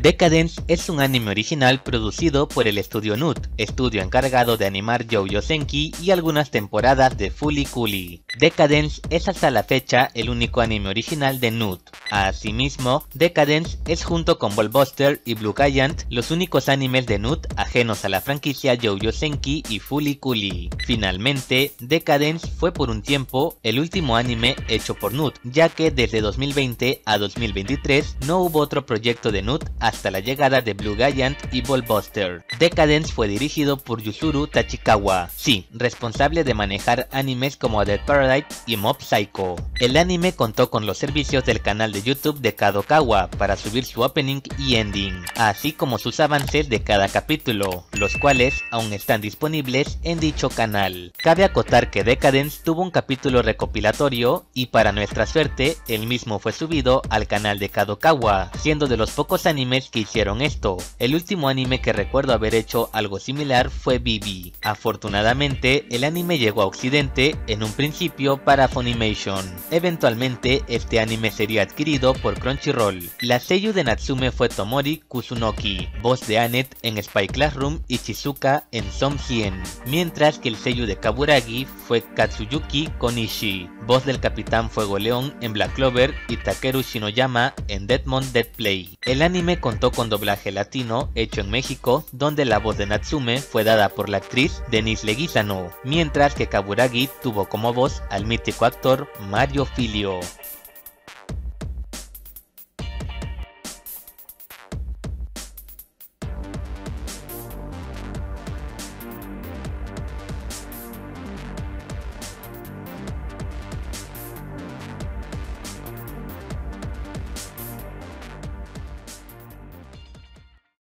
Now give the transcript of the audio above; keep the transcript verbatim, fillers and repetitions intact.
Deca-Dence es un anime original producido por el estudio N U T, estudio encargado de animar Youjo Senki y algunas temporadas de Fooly Cooly. Deca-Dence es hasta la fecha el único anime original de N U T. Asimismo, Deca-Dence es junto con Ballbuster y Blue Giant los únicos animes de N U T ajenos a la franquicia Youjo Senki y Fooly Cooly. Finalmente, Deca-Dence fue por un tiempo el último anime hecho por N U T, ya que desde dos mil veinte a dos mil veintitrés no hubo otro proyecto de N U T hasta la llegada de Blue Giant y Ballbuster. Deca-Dence fue dirigido por Yuzuru Tachikawa, sí, responsable de manejar animes como Dead Paradise y Mob Psycho. El anime contó con los servicios del canal de YouTube de Kadokawa para subir su opening y ending, así como sus avances de cada capítulo, los cuales aún están disponibles en dicho canal. Cabe acotar que Deca-Dence tuvo un capítulo recopilatorio y para nuestra suerte, el mismo fue subido al canal de Kadokawa, siendo de los pocos animes que hicieron esto. El último anime que recuerdo haber hecho algo similar fue Bibi. Afortunadamente, el anime llegó a Occidente en un principio para Funimation. Eventualmente, este anime sería adquirido por Crunchyroll. La seiyū de Natsume fue Tomori Kusunoki, voz de Annette en Spy Classroom y Chizuka en Zom Hien, mientras que el seiyū de Kaburagi fue Katsuyuki Konishi, voz del Capitán Fuego León en Black Clover y Takeru Shinoyama en Deadmond Deadplay. El anime contó con doblaje latino hecho en México, donde la voz de Natsume fue dada por la actriz Denise Leguizano, mientras que Kaburagi tuvo como voz al mítico actor Mario Filio.